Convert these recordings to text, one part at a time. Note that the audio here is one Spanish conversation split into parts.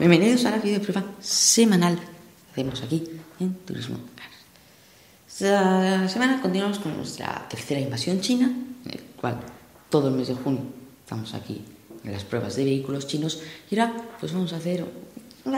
Bienvenidos a la videoprueba semanal. Hacemos aquí en Turismo. Esta semana continuamos con nuestra tercera invasión china, en el cual todo el mes de junio estamos aquí en las pruebas de vehículos chinos. Y ahora pues vamos a hacer...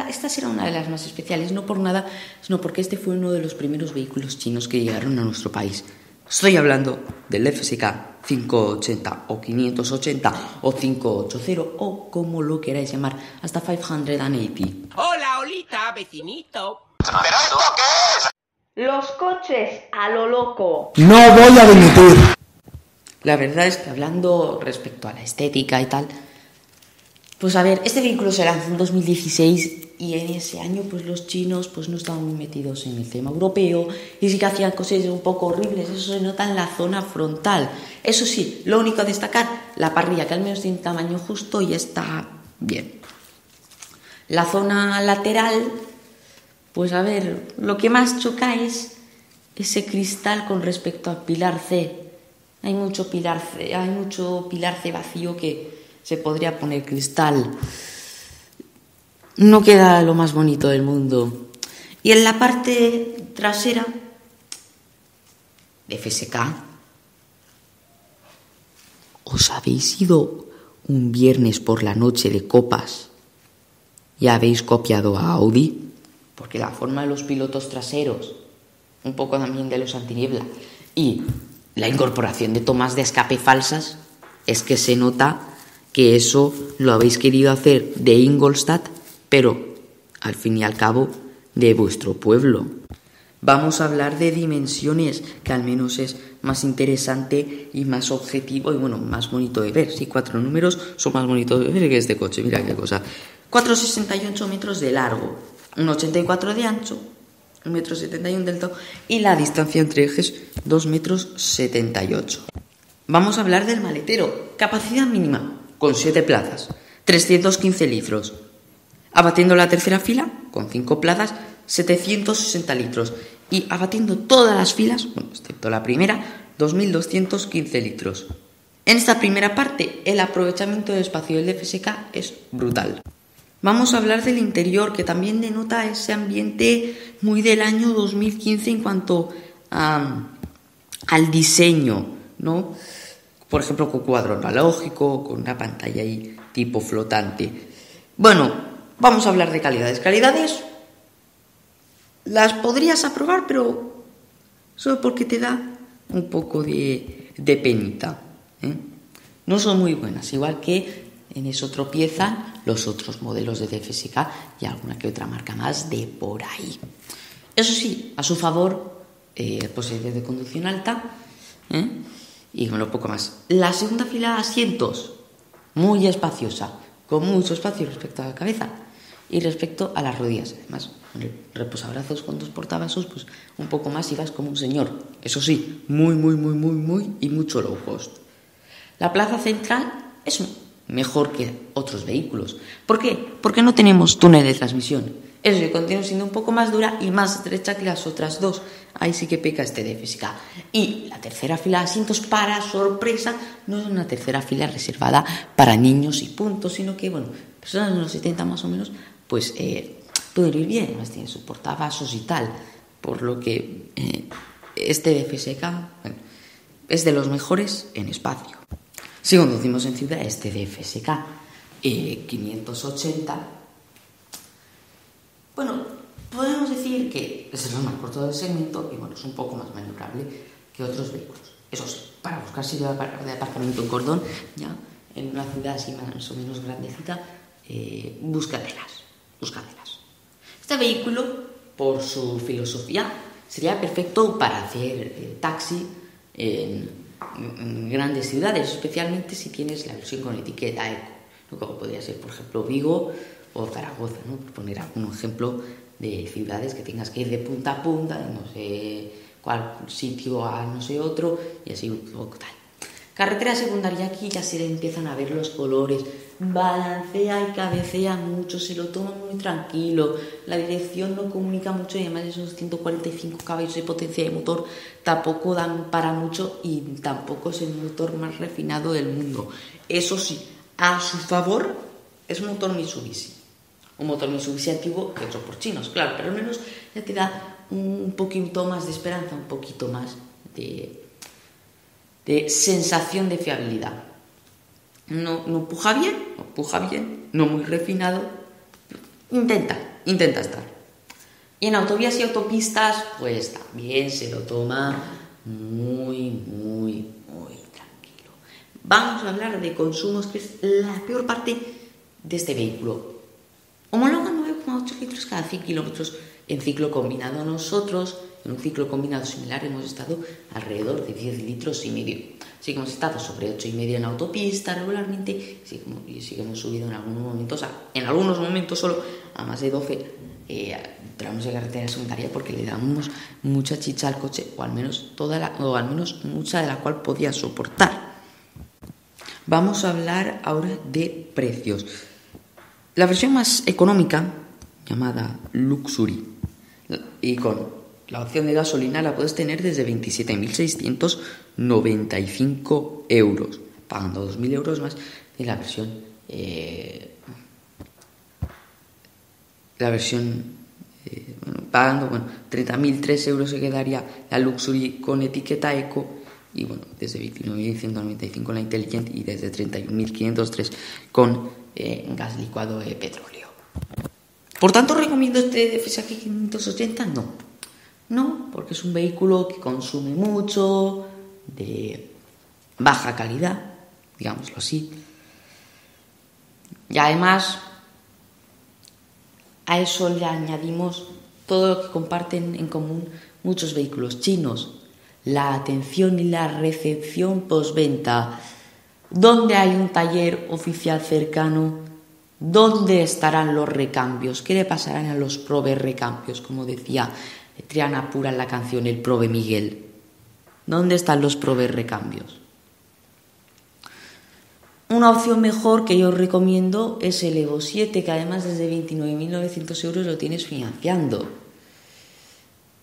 Esta será una de las más especiales, no por nada, sino porque este fue uno de los primeros vehículos chinos que llegaron a nuestro país. Estoy hablando del DFSK 580 o 580 o 580 o como lo queráis llamar, hasta 580. ¡Hola, olita, vecinito! ¿Pero esto qué es? Los coches a lo loco. ¡No voy a dimitir! La verdad es que hablando respecto a la estética y tal, pues a ver, este vehículo se lanzó en 2016... y en ese año pues los chinos pues no estaban muy metidos en el tema europeo y sí que hacían cosas un poco horribles. Eso se nota en la zona frontal. Eso sí, lo único a destacar, la parrilla, que al menos tiene un tamaño justo y está bien. La zona lateral, pues a ver, lo que más choca es ese cristal con respecto al pilar C. Hay mucho pilar C, vacío que se podría poner cristal. No queda lo más bonito del mundo. Y en la parte trasera de FSK, ¿os habéis ido un viernes por la noche de copas y habéis copiado a Audi? Porque la forma de los pilotos traseros, un poco también de los antiniebla, y la incorporación de tomas de escape falsas, es que se nota que eso lo habéis querido hacer de Ingolstadt, pero, al fin y al cabo, de vuestro pueblo. Vamos a hablar de dimensiones, que al menos es más interesante y más objetivo y, bueno, más bonito de ver. Sí, cuatro números son más bonitos de ver que este coche, mira qué cosa. 4,68 metros de largo, 1,84 de ancho, 1,71 de alto y la distancia entre ejes 2,78 metros. Vamos a hablar del maletero. Capacidad mínima, con 7 plazas, 315 litros. Abatiendo la tercera fila, con 5 plazas, 760 litros. Y abatiendo todas las filas, bueno, excepto la primera, 2.215 litros. En esta primera parte, el aprovechamiento del espacio del DFSK es brutal. Vamos a hablar del interior, que también denota ese ambiente muy del año 2015 en cuanto al diseño, ¿no? Por ejemplo, con cuadro analógico, con una pantalla ahí tipo flotante. Bueno... Vamos a hablar de calidades. Calidades las podrías aprobar, pero solo porque te da un poco de penita, ¿eh? No son muy buenas, igual que en eso tropiezan los otros modelos de DFSK y alguna que otra marca más de por ahí. Eso sí, a su favor, posibilidad de conducción alta, ¿eh? Y un poco más. La segunda fila de asientos, muy espaciosa, con mucho espacio respecto a la cabeza y respecto a las rodillas. Además, con el reposabrazos con dos portavasos, pues un poco más y vas como un señor. Eso sí, muy y mucho low cost. La plaza central es mejor que otros vehículos. ¿Por qué? Porque no tenemos túnel de transmisión. Eso sí, continúa siendo un poco más dura y más estrecha que las otras dos. Ahí sí que peca este DFSK. Y la tercera fila de asientos, para sorpresa, no es una tercera fila reservada para niños y puntos, sino que, bueno, personas de los 70 más o menos, pues pueden ir bien, además tienen sus portavasos y tal. Por lo que este DFSK, bueno, es de los mejores en espacio. Si conducimos en ciudad, este DFSK 580, bueno, podemos decir que es el más corto del segmento y, bueno, es un poco más maniobrable que otros vehículos. Eso sí, para buscar sitio de aparcamiento en cordón, ya en una ciudad así más o menos grandecita, búscatelas. Este vehículo, por su filosofía, sería perfecto para hacer taxi en grandes ciudades, especialmente si tienes la versión con etiqueta eco, como podría ser, por ejemplo, Vigo o Zaragoza, ¿no? Por poner algún ejemplo de ciudades que tengas que ir de punta a punta, de no sé cuál sitio a no sé otro, y así un poco tal. Carretera secundaria, aquí ya se le empiezan a ver los colores, balancea y cabecea mucho, se lo toma muy tranquilo, la dirección no comunica mucho y además esos 145 caballos de potencia de motor tampoco dan para mucho y tampoco es el motor más refinado del mundo. Eso sí, a su favor es un motor Mitsubishi. un motor Mitsubishi antiguo que otro por chinos, claro, pero al menos ya te da un poquito más de esperanza, un poquito más de sensación de fiabilidad. No puja bien, no muy refinado, intenta estar. Y en autovías y autopistas, pues también se lo toma muy tranquilo. Vamos a hablar de consumos, que es la peor parte de este vehículo. Homologa 9,8 litros cada 100 kilómetros en ciclo combinado. Nosotros, en un ciclo combinado similar, hemos estado alrededor de 10,5 litros. Así que hemos estado sobre 8,5 en autopista regularmente, y sí que hemos subido en algunos momentos, en algunos momentos solo, a más de 12 tramos de carretera secundaria, porque le damos mucha chicha al coche, o al menos toda o al menos mucha de la cual podía soportar. Vamos a hablar ahora de precios. La versión más económica, llamada Luxury, y con la opción de gasolina, la puedes tener desde 27.695 euros, pagando 2.000 euros más de la versión pagando 30.003 euros se quedaría la Luxury con etiqueta Eco, y desde 29.195 la Intelligent, y desde 31.503 con gas licuado de petróleo. Por tanto, ¿recomiendo este DFSK 580? No, porque es un vehículo que consume mucho, de baja calidad, digámoslo así. Y además, a eso le añadimos todo lo que comparten en común muchos vehículos chinos: la atención y la recepción postventa, donde hay un taller oficial cercano, donde estarán los recambios, qué le pasarán a los Probe recambios, como decía Triana Pura en la canción El Probe Miguel. ¿Dónde están los Probe recambios? Una opción mejor que yo os recomiendo es el Evo 7, que además desde 29.900 euros lo tienes financiando,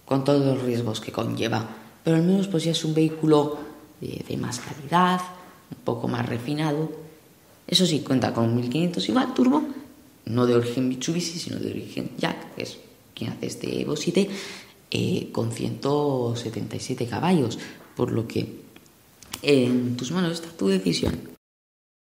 con todos los riesgos que conlleva. Pero al menos pues ya es un vehículo de más calidad, un poco más refinado. Eso sí, cuenta con 1.500 i-VAL turbo, no de origen Mitsubishi, sino de origen Jack, que es quien hace este Evo 7, con 177 caballos, por lo que en tus manos está tu decisión.